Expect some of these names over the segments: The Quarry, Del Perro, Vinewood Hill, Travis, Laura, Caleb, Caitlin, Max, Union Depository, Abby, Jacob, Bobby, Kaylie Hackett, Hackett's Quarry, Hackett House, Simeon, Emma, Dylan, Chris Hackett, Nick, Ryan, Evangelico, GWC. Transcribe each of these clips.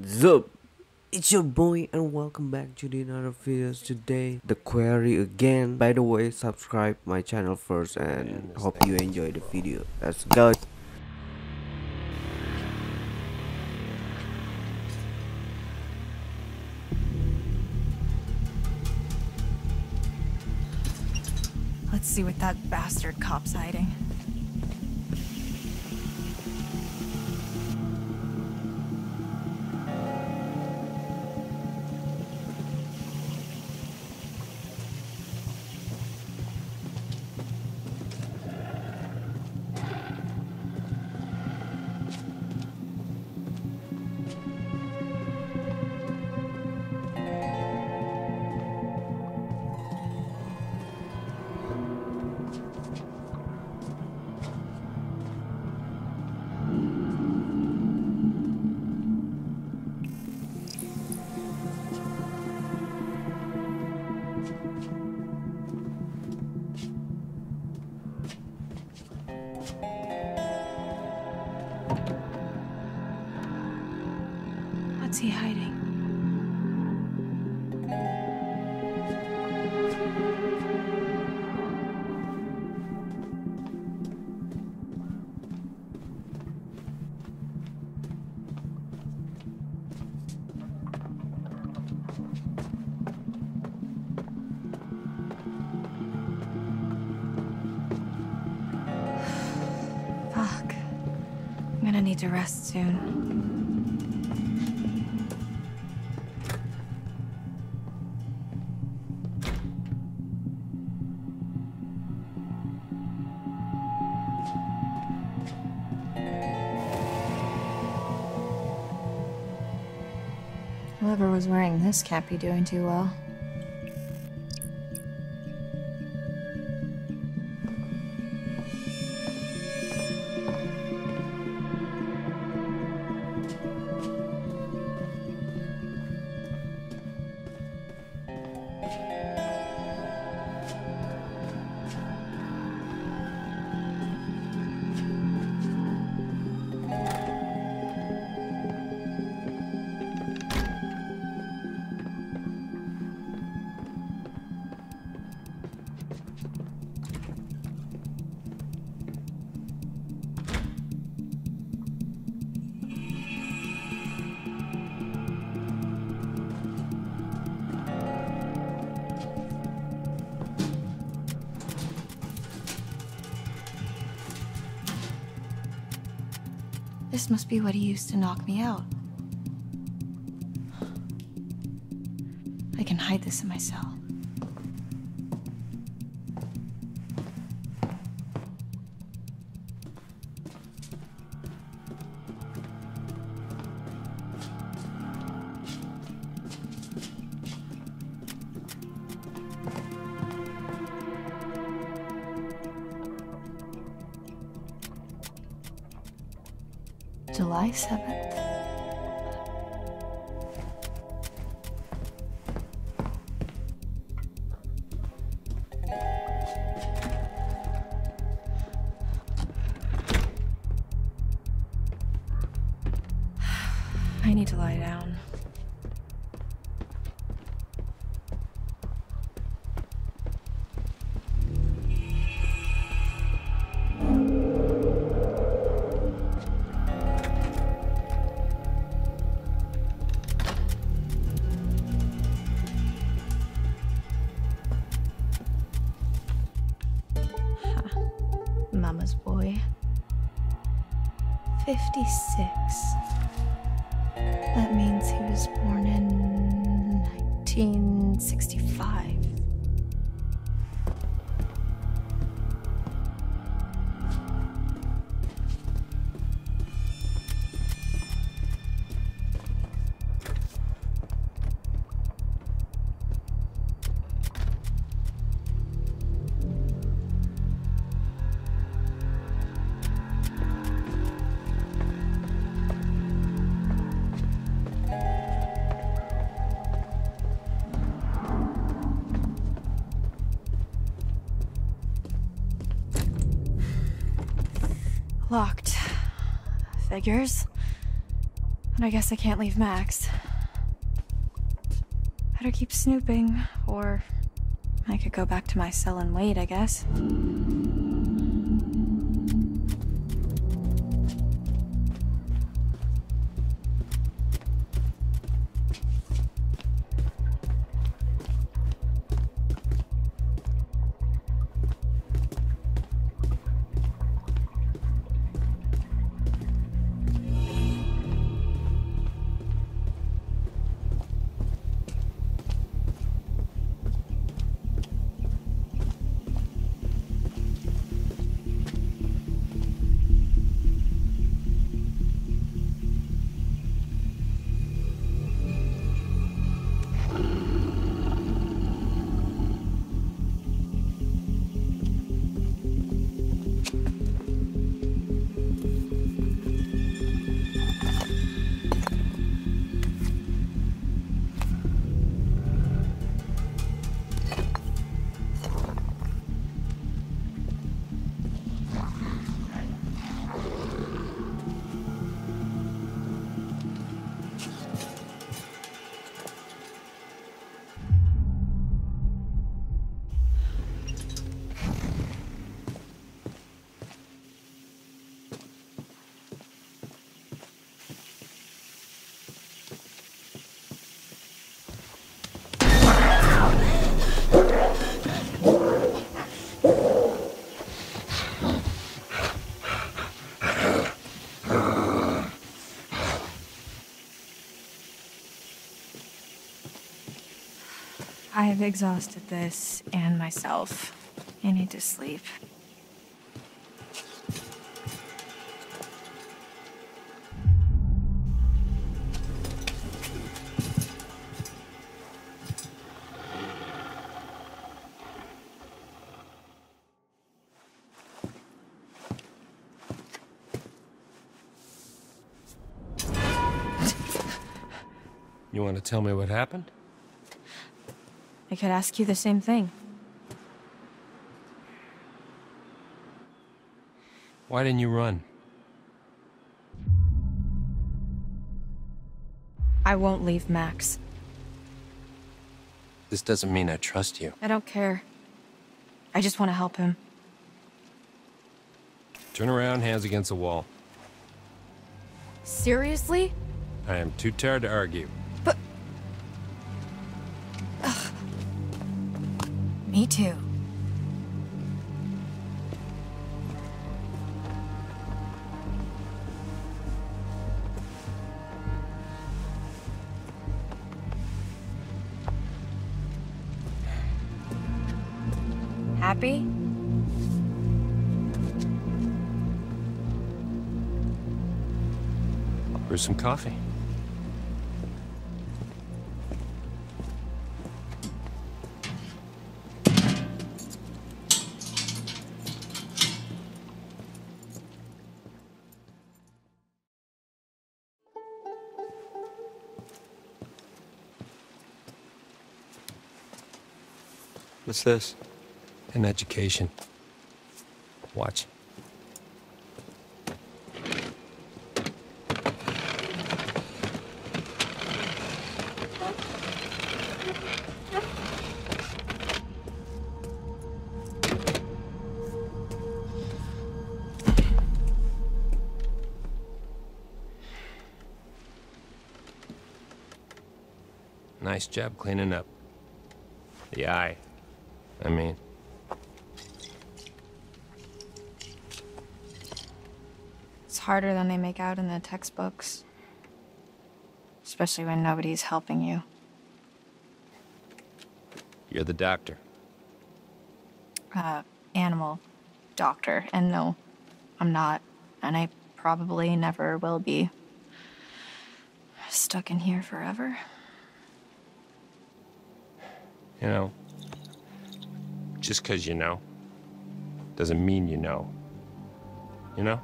Zup! It's your boy and welcome back to another videos. Today the quarry again. By the way, subscribe my channel first and hope you enjoy the video. Let's go. Let's see what that bastard cop's hiding. What's he hiding? Fuck. I'm gonna need to rest soon. Whoever was wearing this can't be doing too well. This must be what he used to knock me out. I can hide this in my cell. July 7th. I need to lie down. Mama's boy. 56. That means he was born in 1965. Locked. Figures. And I guess I can't leave Max. Better keep snooping, or I could go back to my cell and wait, I guess. I've exhausted this and myself. I need to sleep. You want to tell me what happened? I could ask you the same thing. Why didn't you run? I won't leave Max. This doesn't mean I trust you. I don't care. I just want to help him. Turn around, hands against the wall. Seriously? I am too tired to argue. Me too. Happy? Brew some coffee. What's this? An education. Watch. Nice job cleaning up. The eye. I mean... It's harder than they make out in the textbooks. Especially when nobody's helping you. You're the doctor. Animal doctor. And no, I'm not. And I probably never will be. Stuck in here forever. You know... Just because you know, doesn't mean you know. You know?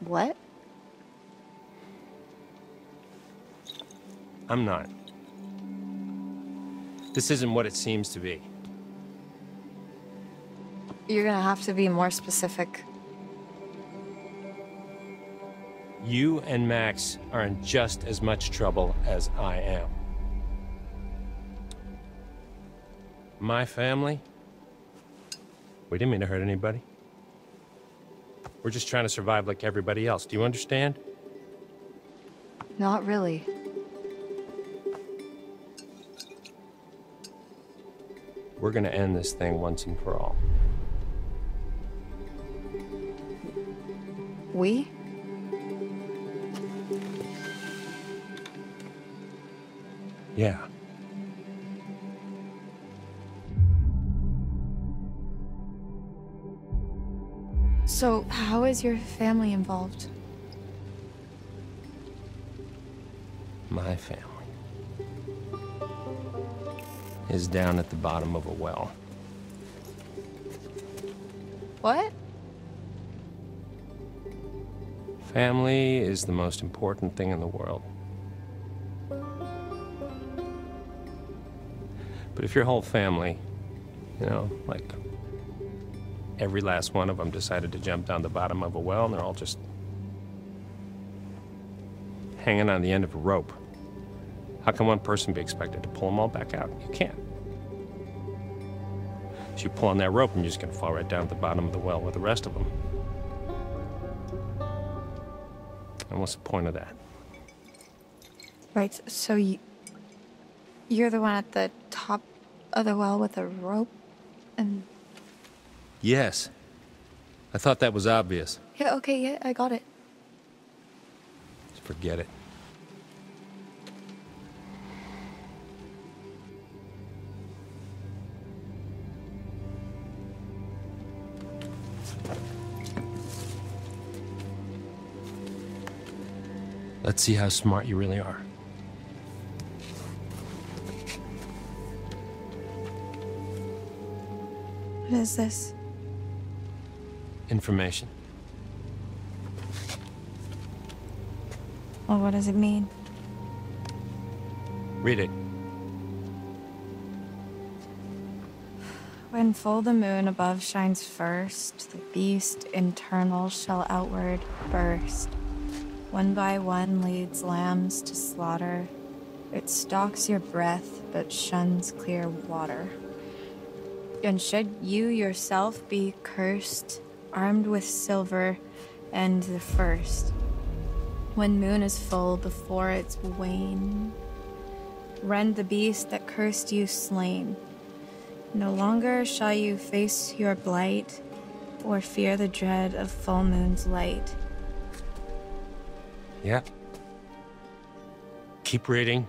What? I'm not. This isn't what it seems to be. You're gonna have to be more specific. You and Max are in just as much trouble as I am. My family, we didn't mean to hurt anybody. We're just trying to survive like everybody else. Do you understand? Not really. We're gonna end this thing once and for all. We? Yeah. So, how is your family involved? My family is down at the bottom of a well. What? Family is the most important thing in the world. But if your whole family, you know, like every last one of them decided to jump down the bottom of a well and they're all just hanging on the end of a rope, how can one person be expected to pull them all back out? You can't. So you pull on that rope and you're just gonna fall right down at the bottom of the well with the rest of them. And what's the point of that? Right, so you're the one at the top of the well with a rope and... Yes. I thought that was obvious. Yeah, okay, yeah, I got it. Just forget it. Let's see how smart you really are. What is this? Information. Well, what does it mean? Read it. When full the moon above shines first, the beast internal shall outward burst. One by one leads lambs to slaughter. It stalks your breath, but shuns clear water. And should you yourself be cursed, armed with silver and the first, when moon is full before its wane, rend the beast that cursed you slain. No longer shall you face your blight, or fear the dread of full moon's light. Yeah. Keep reading.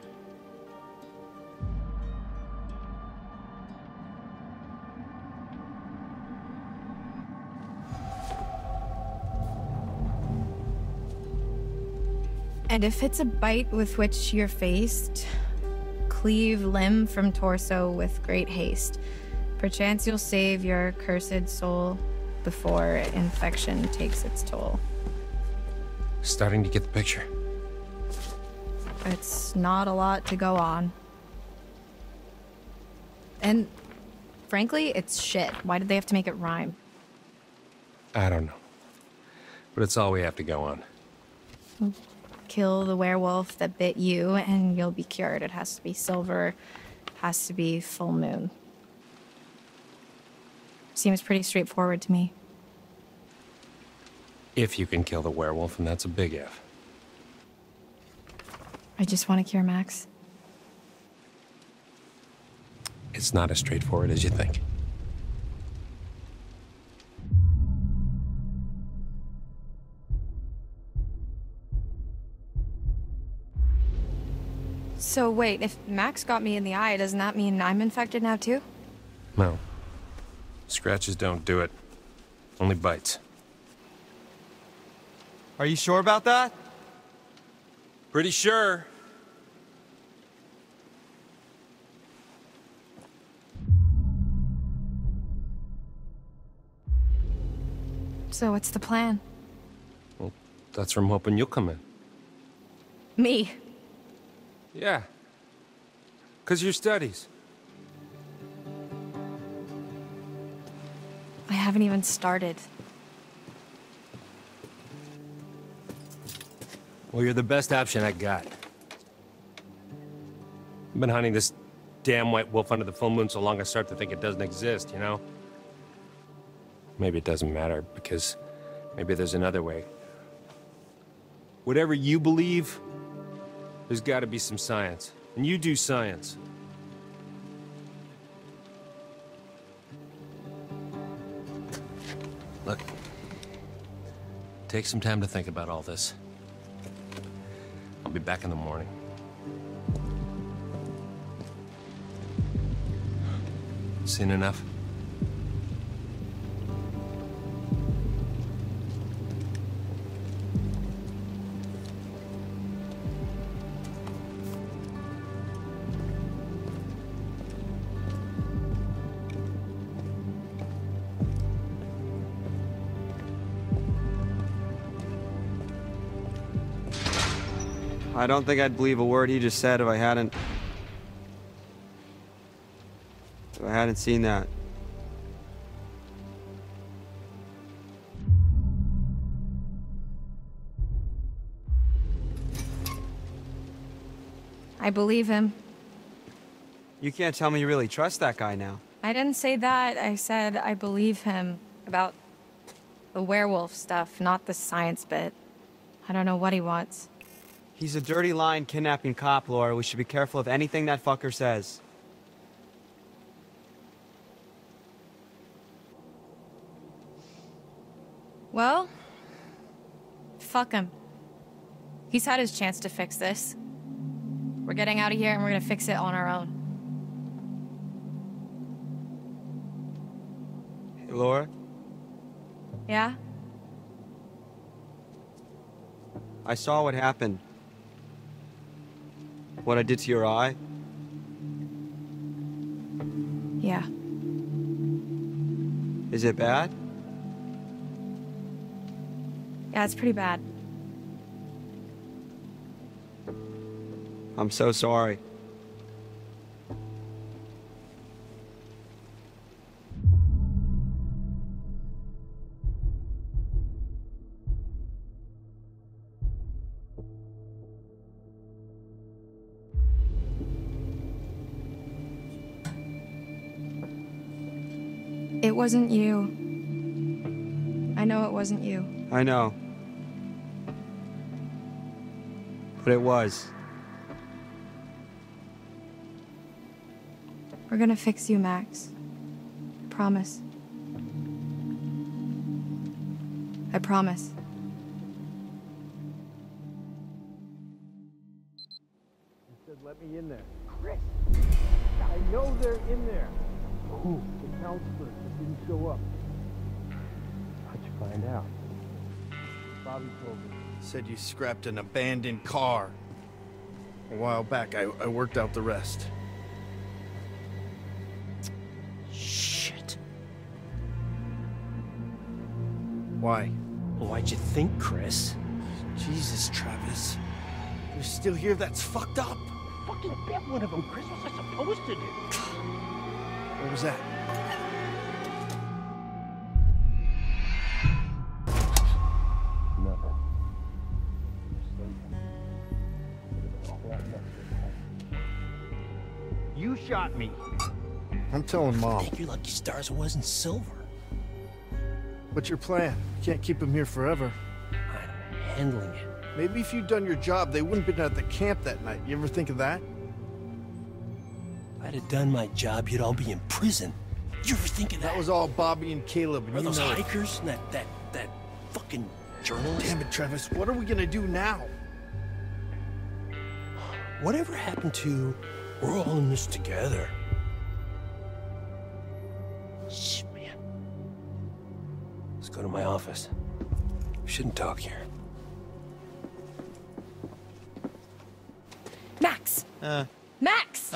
And if it's a bite with which you're faced, cleave limb from torso with great haste. Perchance you'll save your cursed soul before infection takes its toll. Starting to get the picture. It's not a lot to go on. And frankly, it's shit. Why did they have to make it rhyme? I don't know. But it's all we have to go on. Kill the werewolf that bit you and you'll be cured. It has to be silver. It has to be full moon. Seems pretty straightforward to me. If you can kill the werewolf, and that's a big if. I just want to cure Max. It's not as straightforward as you think. So wait, if Max got me in the eye, doesn't that mean I'm infected now too? No. Scratches don't do it. Only bites. Are you sure about that? Pretty sure. So what's the plan? Well, that's where I'm hoping you'll come in. Me? Yeah. 'Cause your studies. I haven't even started. Well, you're the best option I got. I've been hunting this damn white wolf under the full moon so long I start to think it doesn't exist, you know? Maybe it doesn't matter, because maybe there's another way. Whatever you believe, there's got to be some science. And you do science. Look, take some time to think about all this. I'll be back in the morning. Seen enough? I don't think I'd believe a word he just said if I hadn't seen that. I believe him. You can't tell me you really trust that guy now. I didn't say that. I said I believe him about the werewolf stuff, not the science bit. I don't know what he wants. He's a dirty, lying, kidnapping cop, Laura. We should be careful of anything that fucker says. Well, fuck him. He's had his chance to fix this. We're getting out of here and we're gonna fix it on our own. Hey, Laura? Yeah? I saw what happened. What I did to your eye? Yeah. Is it bad? Yeah, it's pretty bad. I'm so sorry. It wasn't you. I know it wasn't you. I know. But it was. We're gonna fix you, Max. I promise. I promise. You said let me in there. Chris! I know they're in there. Who? The counselor that didn't show up. How'd you find out? Bobby told me. Said you scrapped an abandoned car. A while back, I worked out the rest. Shit. Why? Why'd you think, Chris? Jesus, Travis. You're still here? That's fucked up. I fucking bit one of them, Chris. What was I supposed to do? What was that? You shot me. I'm telling Mom. Thank your lucky stars it wasn't silver. What's your plan? You can't keep him here forever. I'm handling it. Maybe if you'd done your job, they wouldn't have been at the camp that night. You ever think of that? If I'd have done my job, you'd all be in prison. You ever think of that? That was all Bobby and Caleb. And those hikers and that fucking journalist? Damn it, Travis. What are we gonna do now? Whatever happened to, we're all in this together. Shit, man. Let's go to my office. We shouldn't talk here. Max! Max!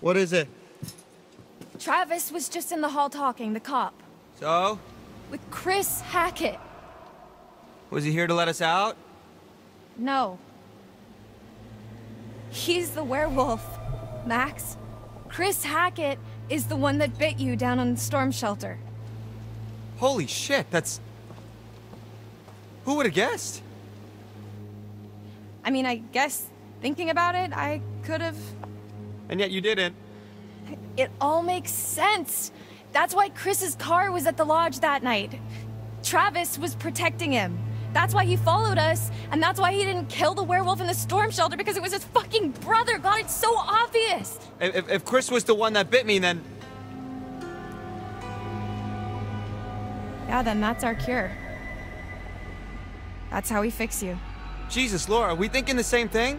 What is it? Travis was just in the hall talking, the cop. So? With Chris Hackett. Was he here to let us out? No. He's the werewolf, Max. Chris Hackett is the one that bit you down on the storm shelter. Holy shit, that's... Who would have guessed? I mean, I guess thinking about it, I could have. And yet you didn't. It all makes sense. That's why Chris's car was at the lodge that night. Travis was protecting him. That's why he followed us, and that's why he didn't kill the werewolf in the storm shelter, because it was his fucking brother. God, it's so obvious. If Chris was the one that bit me, then... Yeah, then that's our cure. That's how we fix you. Jesus, Laura, are we thinking the same thing?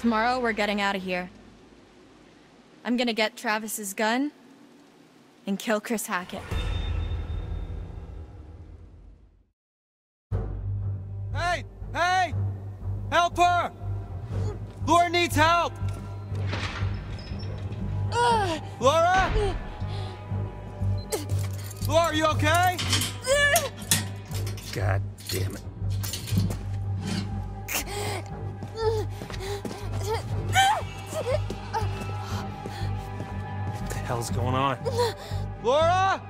Tomorrow, we're getting out of here. I'm gonna get Travis's gun and kill Chris Hackett. Hey! Hey! Help her! Laura needs help! Laura? Laura, are you okay? God damn it. What the hell's going on? Laura!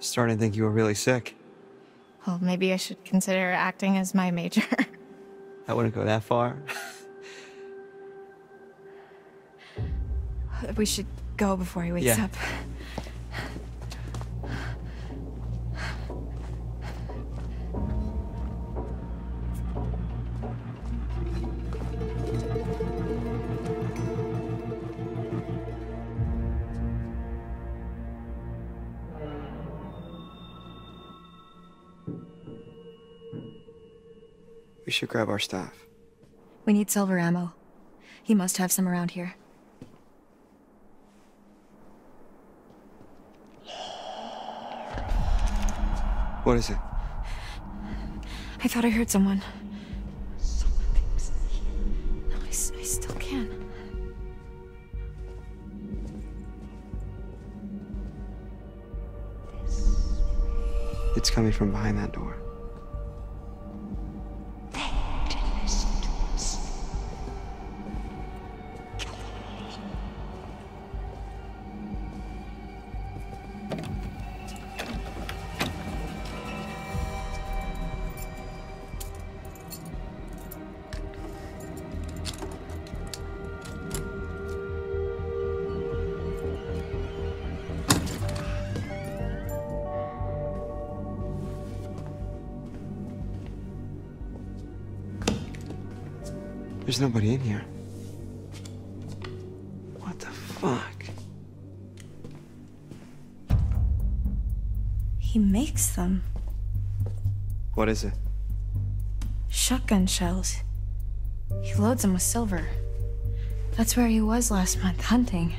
Starting to think you were really sick. Well, maybe I should consider acting as my major. I wouldn't go that far. We should go before he wakes up. We should grab our staff. We need silver ammo. He must have some around here. What is it? I thought I heard someone. Something's here. No, I still can. It's coming from behind that door. There's nobody in here. What the fuck? He makes them. What is it? Shotgun shells. He loads them with silver. That's where he was last month, hunting.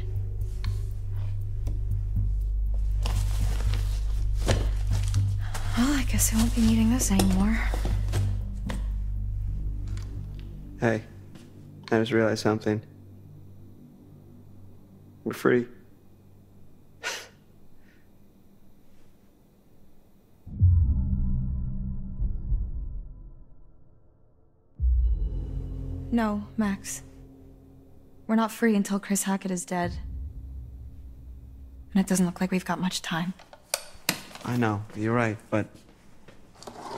Well, I guess I won't be needing this anymore. Hey. I just realized something. We're free. No, Max. We're not free until Chris Hackett is dead. And it doesn't look like we've got much time. I know, you're right, but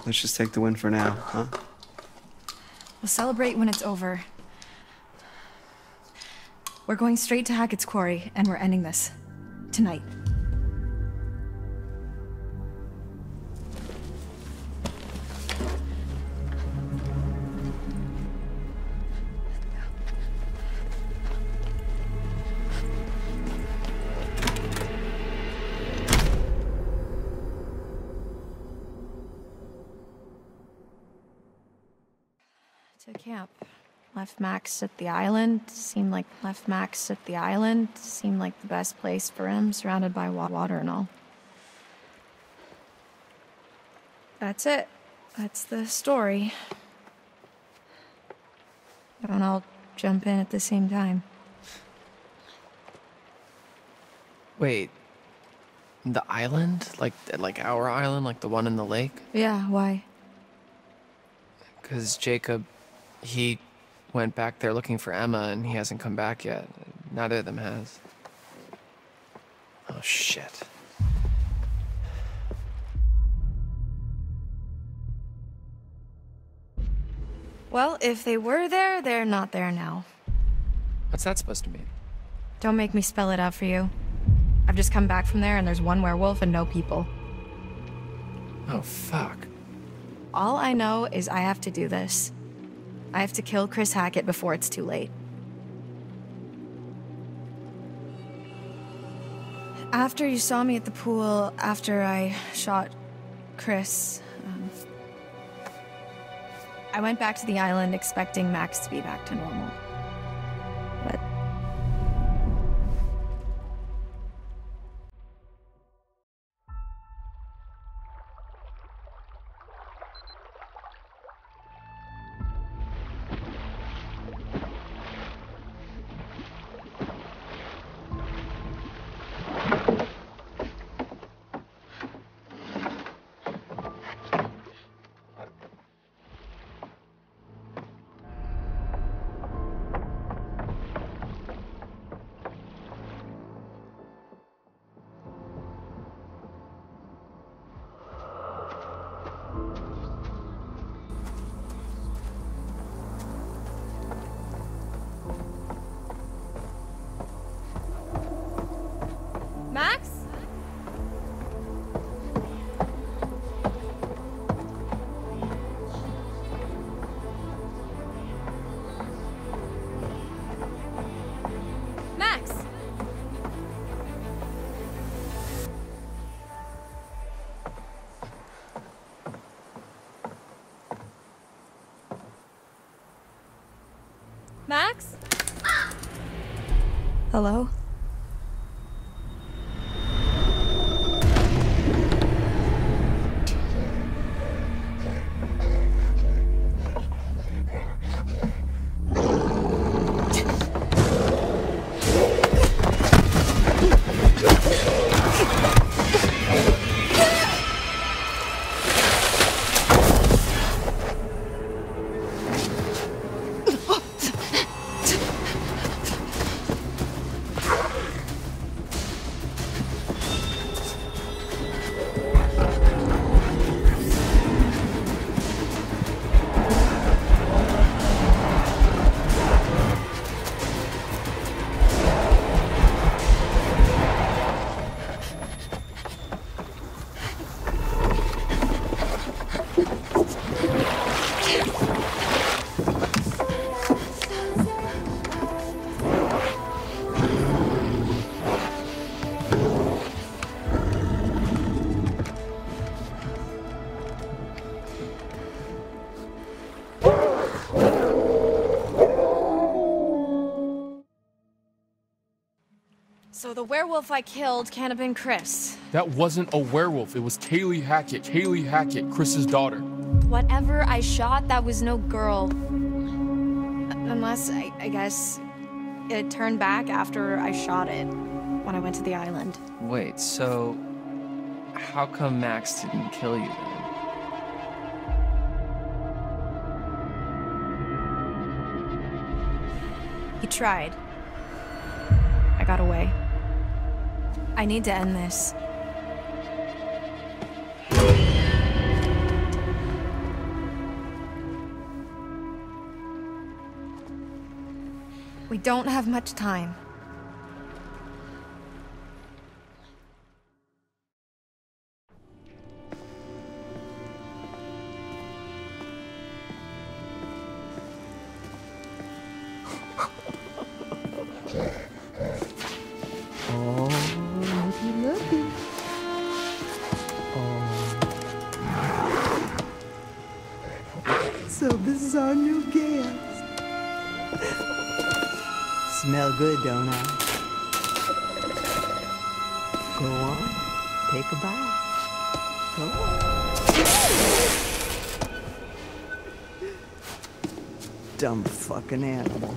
let's just take the win for now, huh? We'll celebrate when it's over. We're going straight to Hackett's Quarry, and we're ending this. Tonight. to camp. Left Max at the island, seemed like the best place for him, surrounded by water and all. That's it. That's the story. Don't all jump in at the same time. Wait, the island? Like our island, like the one in the lake? Yeah, why? 'Cause Jacob, he went back there looking for Emma, and he hasn't come back yet. Neither of them has. Oh, shit. Well, if they were there, they're not there now. What's that supposed to mean? Don't make me spell it out for you. I've just come back from there, and there's one werewolf and no people. Oh, fuck. All I know is I have to do this. I have to kill Chris Hackett before it's too late. After you saw me at the pool, after I shot Chris, I went back to the island expecting Max to be back to normal. But... Max? Hello? So the werewolf I killed can't have been Chris. That wasn't a werewolf. It was Kaylie Hackett. Kaylie Hackett, Chris's daughter. Whatever I shot, that was no girl. Unless, I guess, it turned back after I shot it when I went to the island. Wait, so how come Max didn't kill you then? He tried. I got away. I need to end this. We don't have much time. So this is our new game. smell good, don't I? Go on, take a bite. Go on. Dumb fucking animal.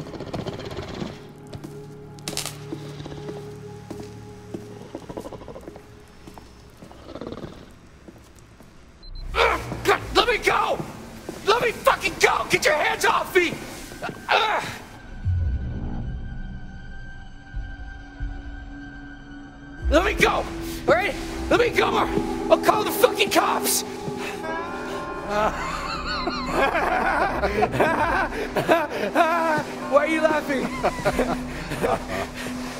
Let me go! Let me fucking go! Get your hands off me! Let me go! All right? Let me go! I'll call the fucking cops! Why are you laughing?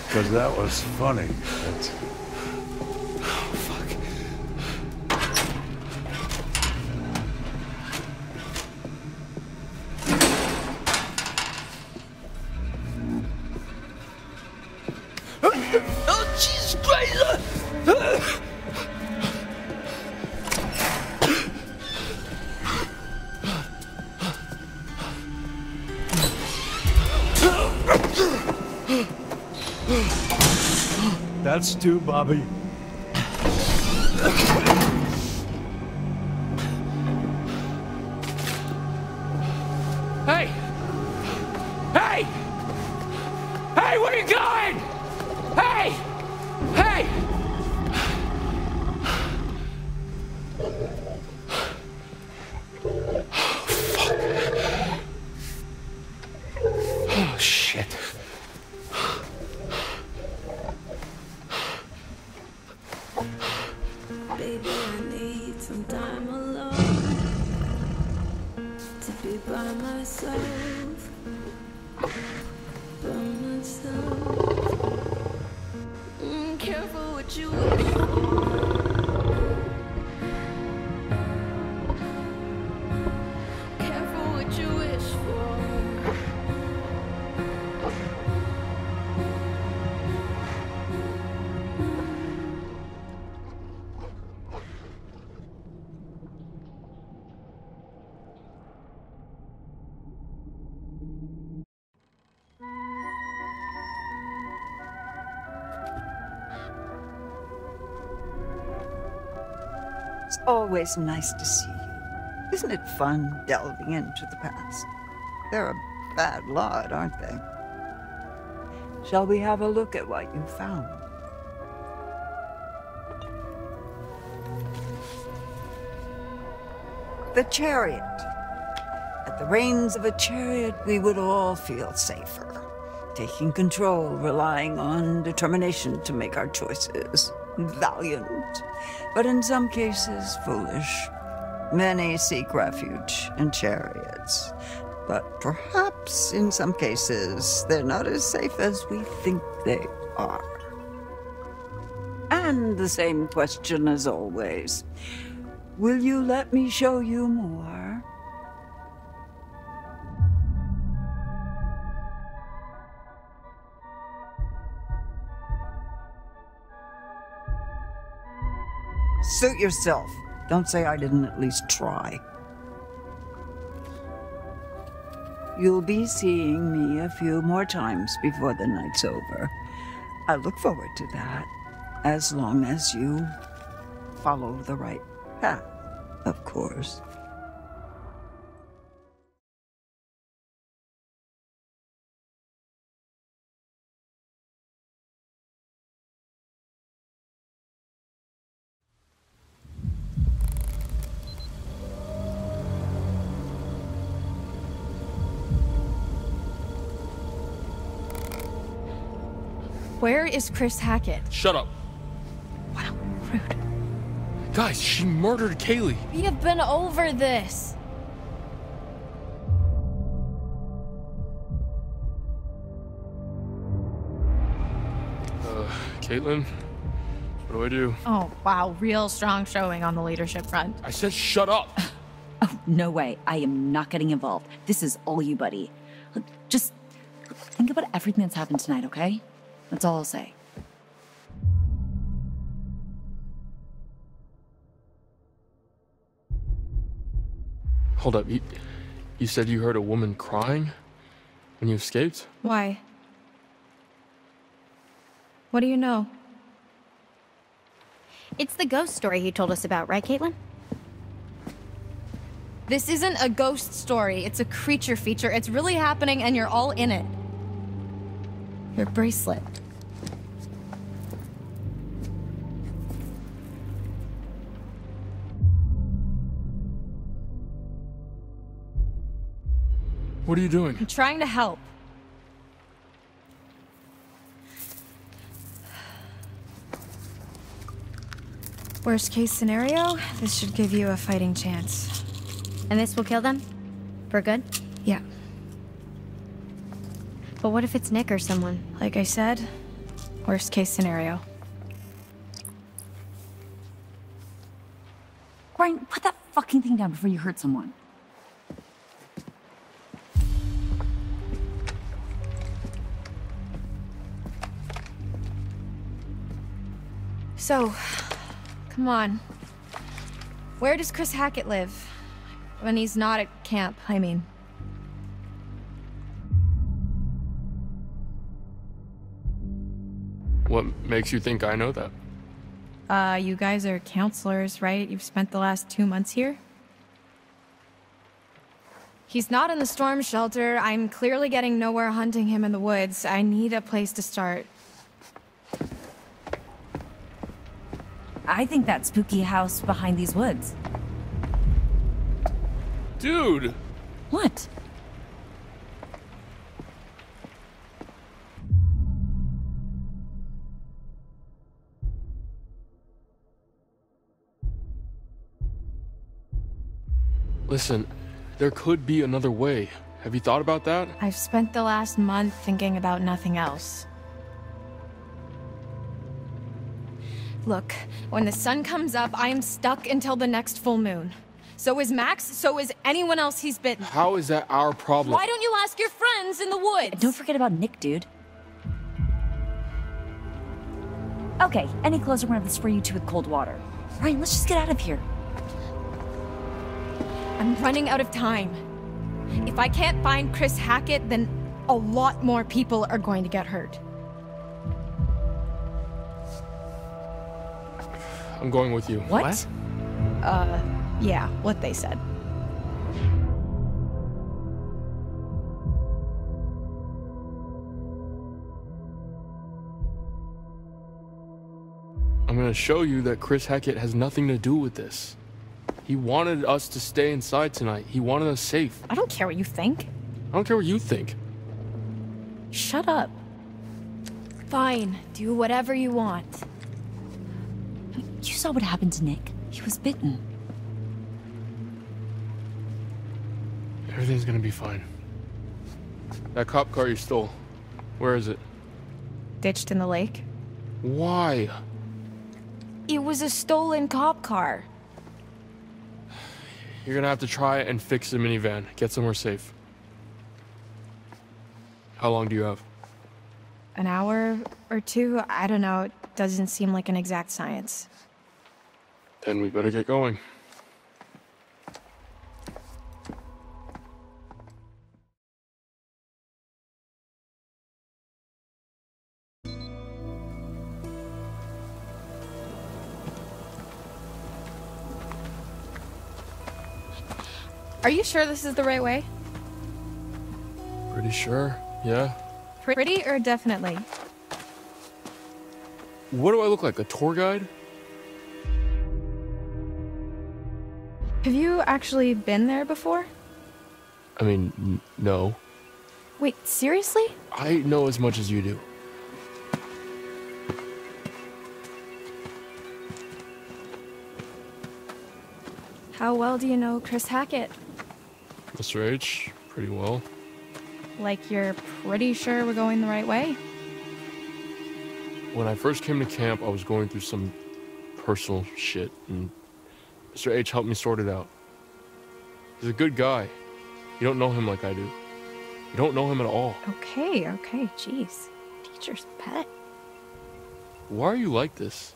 Because that was funny. That's... Oh, fuck. Oh, Jesus Christ! That's two, Bobby. Hey! Hey! Hey, where are you going? Hey! Hey! Oh, fuck. Oh, shit. It's always nice to see you. Isn't it fun delving into the past? They're a bad lot, aren't they? Shall we have a look at what you found? The chariot. At the reins of a chariot, we would all feel safer. Taking control, relying on determination to make our choices. Valiant, but in some cases foolish. Many seek refuge in chariots, but perhaps in some cases they're not as safe as we think they are. And the same question as always. Will you let me show you more? Suit yourself. Don't say I didn't at least try. You'll be seeing me a few more times before the night's over. I look forward to that, as long as you follow the right path, of course. Where is Chris Hackett? Shut up. Wow, rude. Guys, she murdered Kaylie. We have been over this. Caitlin, what do I do? Oh, wow, real strong showing on the leadership front. I said shut up. Oh, no way. I am not getting involved. This is all you, buddy. Look, just think about everything that's happened tonight, okay? That's all I'll say. Hold up. You said you heard a woman crying when you escaped? Why? What do you know? It's the ghost story he told us about, right, Caitlin? This isn't a ghost story. It's a creature feature. It's really happening, and you're all in it. Your bracelet. What are you doing? I'm trying to help. Worst case scenario, this should give you a fighting chance. And this will kill them? For good? Yeah. But what if it's Nick or someone? Like I said, worst case scenario. Ryan, put that fucking thing down before you hurt someone. So, come on. Where does Chris Hackett live? When he's not at camp, I mean. What makes you think I know that? You guys are counselors, right? You've spent the last 2 months here? He's not in the storm shelter. I'm clearly getting nowhere hunting him in the woods. I need a place to start. I think that spooky house behind these woods. Dude! What? Listen, there could be another way. Have you thought about that? I've spent the last month thinking about nothing else. Look, when the sun comes up, I am stuck until the next full moon. So is Max, so is anyone else he's bitten. How is that our problem? Why don't you ask your friends in the woods? And don't forget about Nick, dude. Okay, any closer, we're gonna have to spray you two with cold water. Ryan, let's just get out of here. I'm running out of time. If I can't find Chris Hackett, then a lot more people are going to get hurt. I'm going with you. What? Yeah, what they said. I'm gonna show you that Chris Hackett has nothing to do with this. He wanted us to stay inside tonight. He wanted us safe. I don't care what you think. I don't care what you think. Shut up. Fine, do whatever you want. You saw what happened to Nick. He was bitten. Everything's gonna be fine. That cop car you stole, where is it? Ditched in the lake. Why? It was a stolen cop car. You're gonna have to try and fix the minivan. Get somewhere safe. How long do you have? An hour or two? I don't know. It doesn't seem like an exact science. Then we better get going. Are you sure this is the right way? Pretty sure, yeah. Pretty or definitely? What do I look like, a tour guide? Have you actually been there before? I mean, no. Wait, seriously? I know as much as you do. How well do you know Chris Hackett? Mr. H, pretty well. Like you're pretty sure we're going the right way? When I first came to camp, I was going through some personal shit, and Mr. H helped me sort it out. He's a good guy. You don't know him like I do. You don't know him at all. Okay, jeez. Teacher's pet. Why are you like this?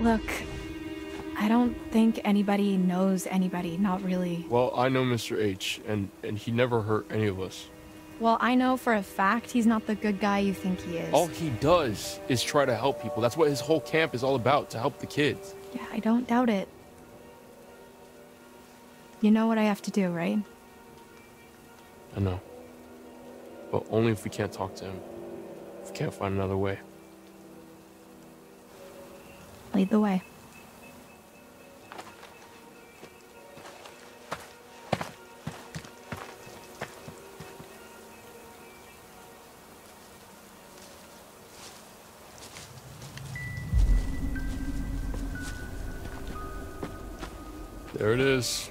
Look, I don't think anybody knows anybody, not really. Well, I know Mr. H, and he never hurt any of us. Well, I know for a fact he's not the good guy you think he is. All he does is try to help people. That's what his whole camp is all about, to help the kids. Yeah, I don't doubt it. You know what I have to do, right? I know. But only if we can't talk to him. If we can't find another way. Lead the way. There it is,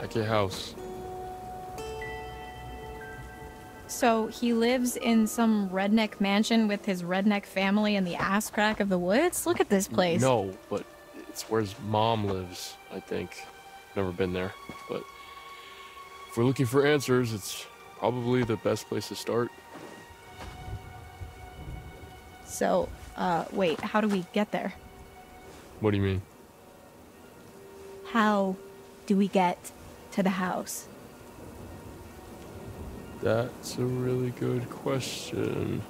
Hackett House. So he lives in some redneck mansion with his redneck family in the ass crack of the woods? Look at this place. No, but it's where his mom lives, I think. Never been there, but if we're looking for answers, it's probably the best place to start. So, wait, how do we get there? What do you mean? How do we get to the house? That's a really good question.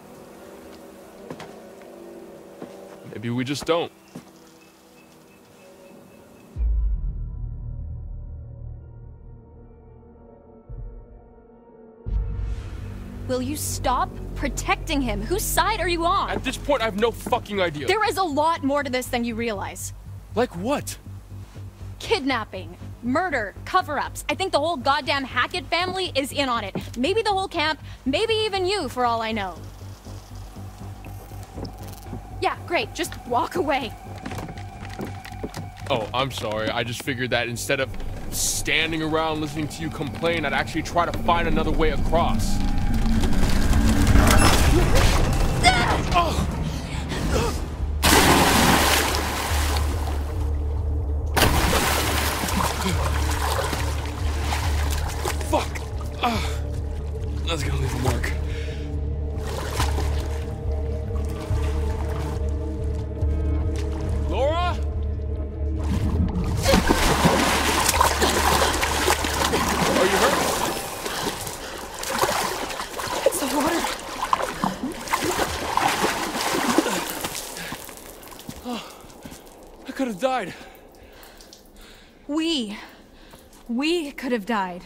Maybe we just don't. Will you stop protecting him? Whose side are you on? At this point, I have no fucking idea. There is a lot more to this than you realize. Like what? Kidnapping, murder, cover-ups. I think the whole goddamn Hackett family is in on it. Maybe the whole camp, maybe even you, for all I know. Yeah, great. Just walk away. Oh, I'm sorry. I just figured that instead of standing around listening to you complain, I'd actually try to find another way across. Oh. That's gonna leave a mark. Laura? Are you hurt? It's the water. Oh, I could have died. We could have died.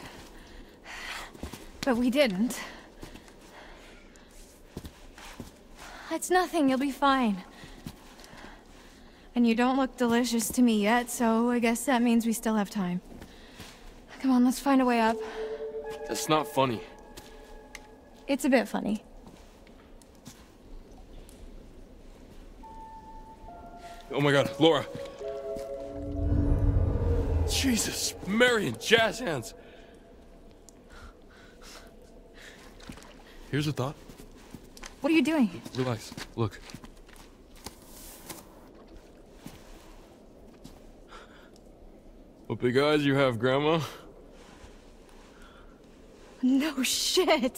But we didn't. It's nothing, you'll be fine. And you don't look delicious to me yet, so I guess that means we still have time. Come on, let's find a way up. That's not funny. It's a bit funny. Oh my god, Laura. Jesus, Marion, jazz hands. Here's a thought. What are you doing? Relax. Look. What big eyes you have, Grandma? No shit.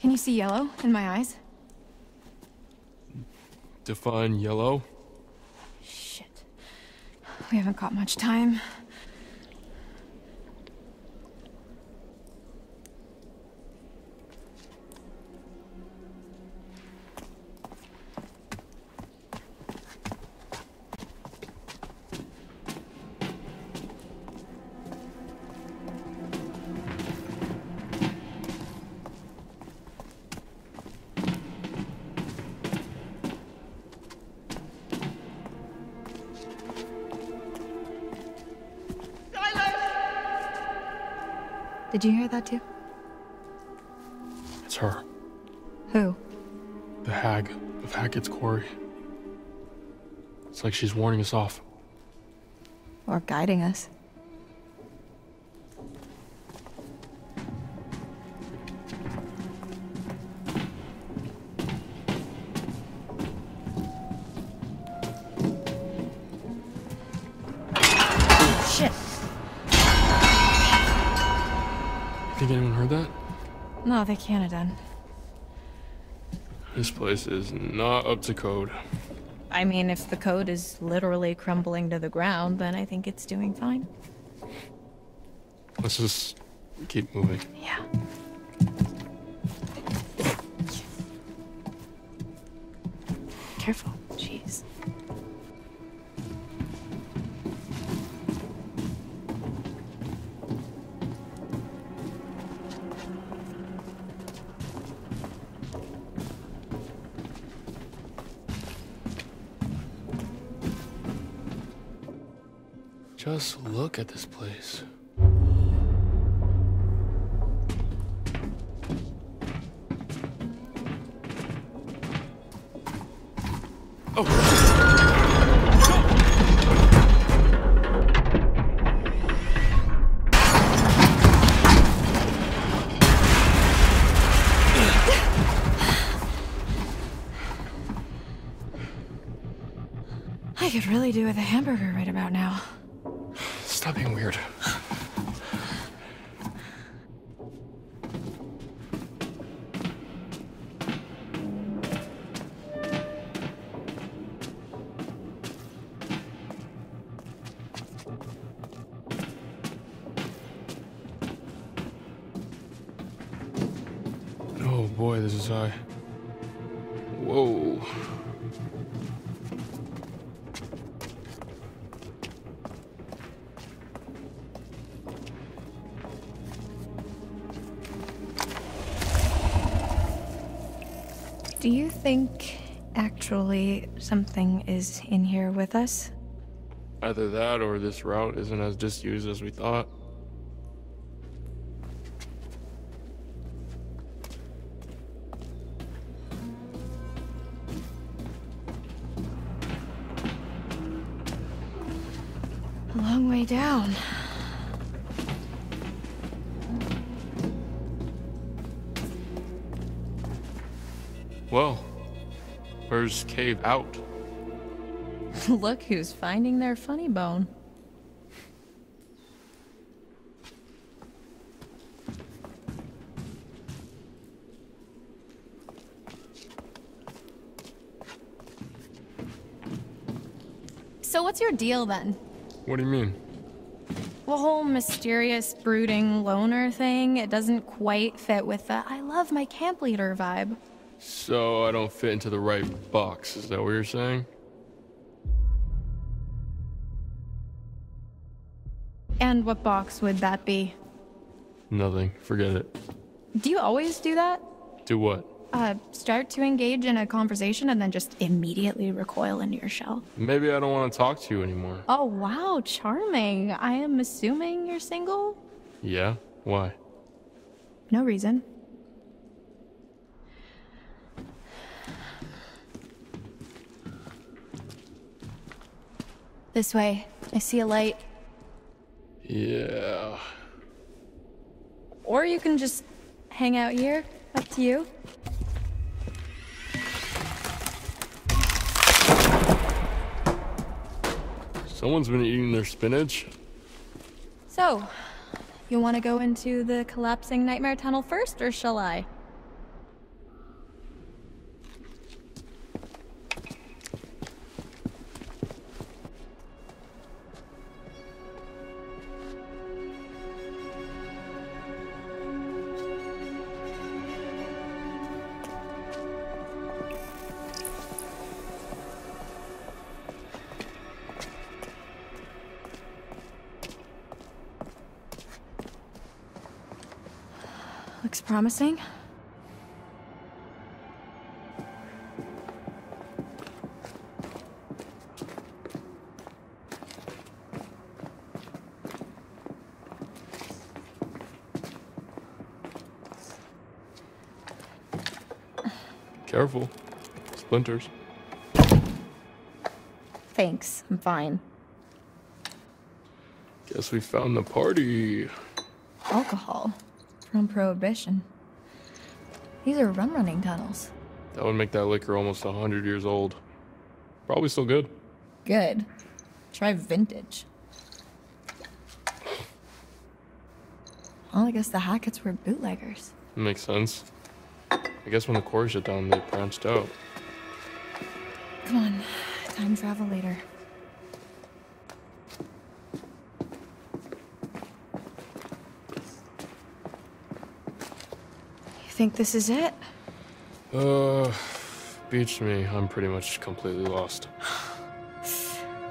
Can you see yellow in my eyes? Define yellow? Shit. We haven't got much time. Did you hear that too? It's her. Who? The hag of Hackett's Quarry. It's like she's warning us off. Or guiding us. No, they can't have done. This place is not up to code. I mean, if the code is literally crumbling to the ground, then I think it's doing fine. Let's just keep moving. Yeah. Careful. Jeez. Just look at this place. I could really do with a hamburger right about now. Stop being weird. Oh boy, this is high. Whoa. Do you think, actually, something is in here with us? Either that or this route isn't as disused as we thought. A long way down. Whoa, where's Cave Out? Look who's finding their funny bone. So what's your deal then? What do you mean? The whole mysterious, brooding loner thing, it doesn't quite fit with the I love my camp leader vibe. So I don't fit into the right box, is that what you're saying? And what box would that be? Nothing. Forget it. Do you always do that? Do what? Start to engage in a conversation and then just immediately recoil into your shell. Maybe I don't want to talk to you anymore. Oh wow, charming. I am assuming you're single? Yeah, why? No reason. This way. I see a light. Yeah. Or you can just hang out here. Up to you. Someone's been eating their spinach. So, you want to go into the collapsing nightmare tunnel first, or shall I? Looks promising. Careful. Splinters. Thanks, I'm fine. Guess we found the party. Alcohol. From Prohibition. These are rum-running tunnels. That would make that liquor almost 100 years old. Probably still good. Good. Try vintage. Well, I guess the Hacketts were bootleggers. Makes sense. I guess when the quarry shut down, they branched out. Come on, Time travel later. You think this is it? Beats me. I'm pretty much completely lost.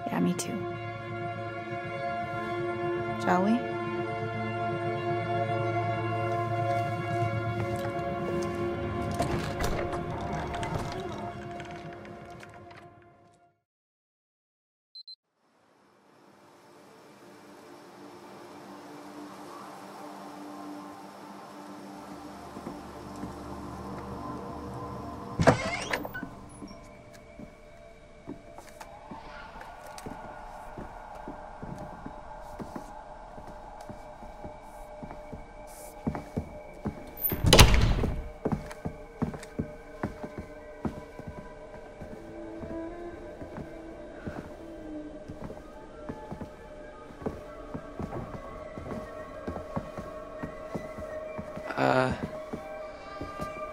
Yeah, me too. Shall we?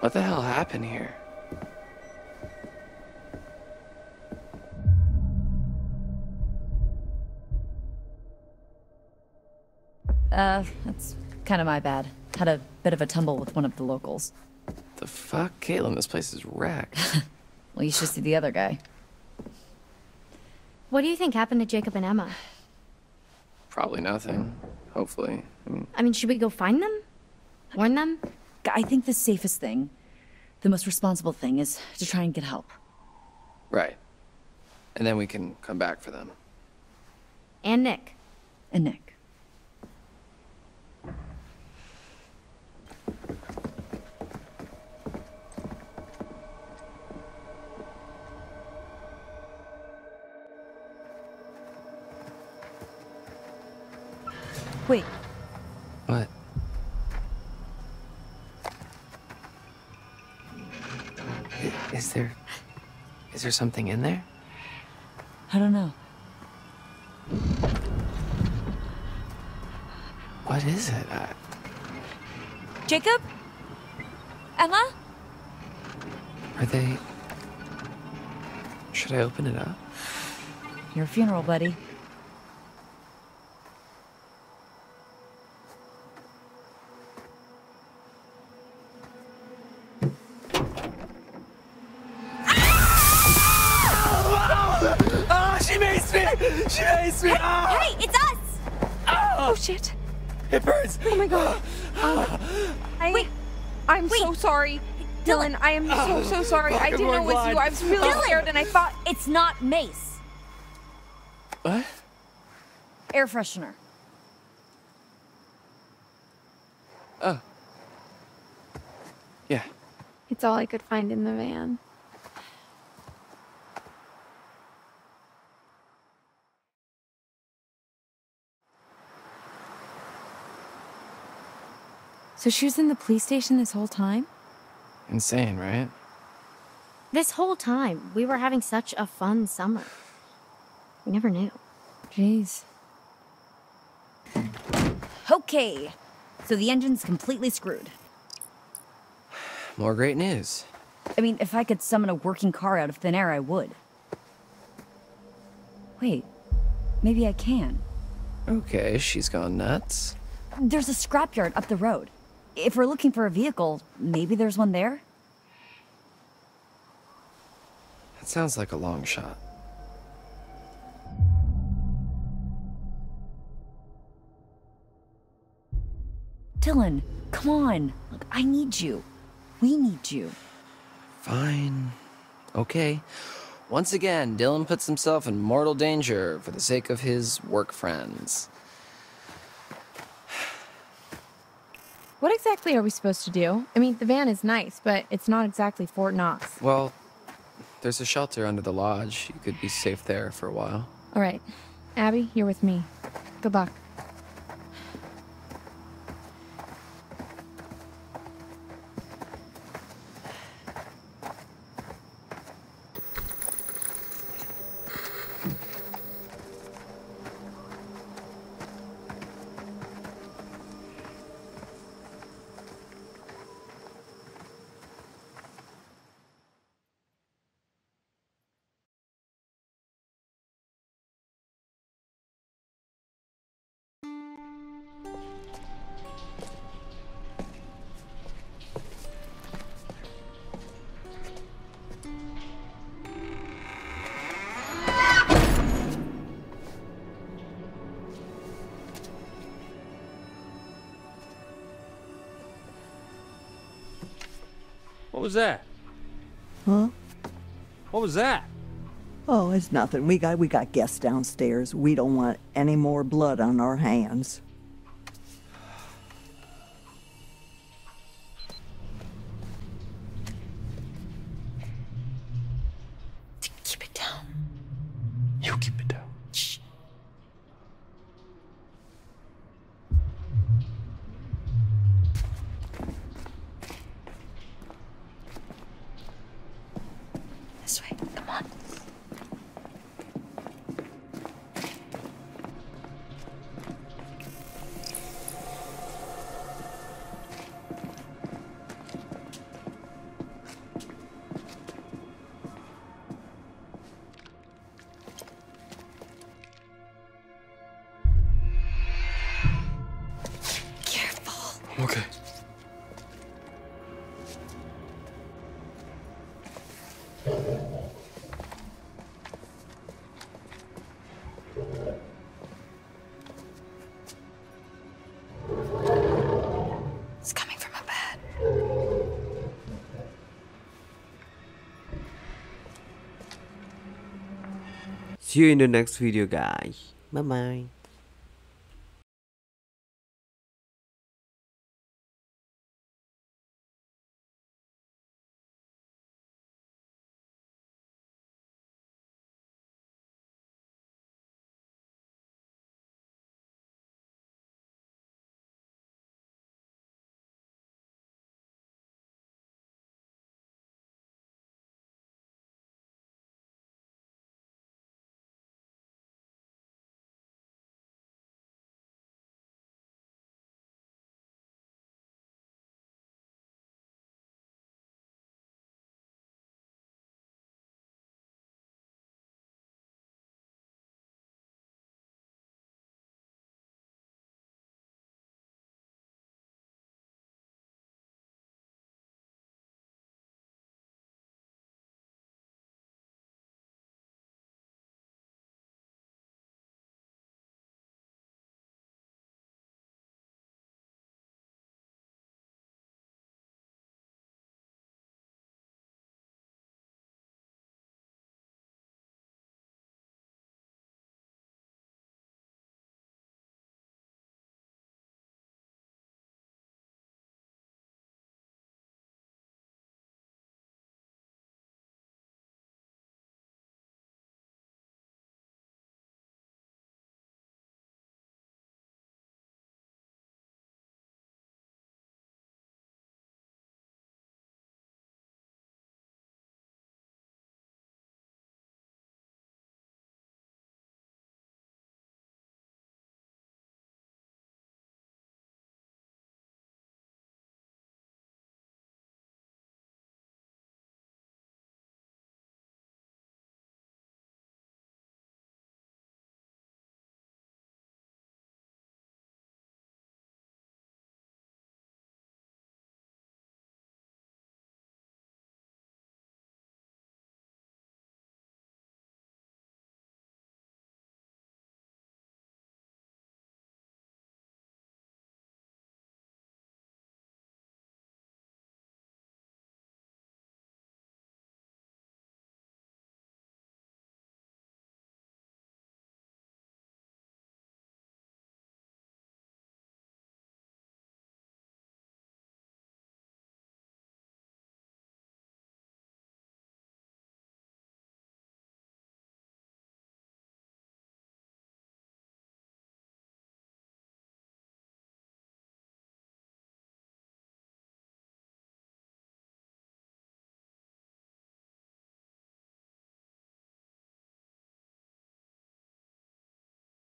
What the hell happened here? That's kind of my bad. Had a bit of a tumble with one of the locals. The fuck? Caitlin, this place is wrecked. Well, you should see the other guy. What do you think happened to Jacob and Emma? Probably nothing. Hopefully. I mean, should we go find them? Warn them? I think the safest thing, the most responsible thing, is to try and get help. Right. And then we can come back for them. And Nick. And Nick. Wait. What? Is there something in there? I don't know. What is it? Jacob? Emma? Are they... Should I open it up? Your funeral, buddy. Hey, it's us! Oh shit! It burns! Oh my god! Wait, I'm so sorry, Dylan. I am so sorry. I didn't know it was you. I was really scared, and I thought it's not mace. What? Air freshener. Oh. Yeah. It's all I could find in the van. So she was in the police station this whole time? Insane, right? This whole time. We were having such a fun summer. We never knew. Jeez. Okay. So the engine's completely screwed. More great news. I mean, if I could summon a working car out of thin air, I would. Wait. Maybe I can. Okay, she's gone nuts. There's a scrapyard up the road. If we're looking for a vehicle, maybe there's one there? That sounds like a long shot. Dylan, come on. Look, I need you. We need you. Fine. Okay. Once again, Dylan puts himself in mortal danger for the sake of his work friends. What exactly are we supposed to do? I mean, the van is nice, but it's not exactly Fort Knox. Well, there's a shelter under the lodge. You could be safe there for a while. All right. Abby, you're with me. Good luck. What was that? Huh? What was that? Oh, it's nothing. We got guests downstairs. We don't want any more blood on our hands. Keep it down. You keep it down. Shh. This way. Come on. See you in the next video, guys. Bye bye.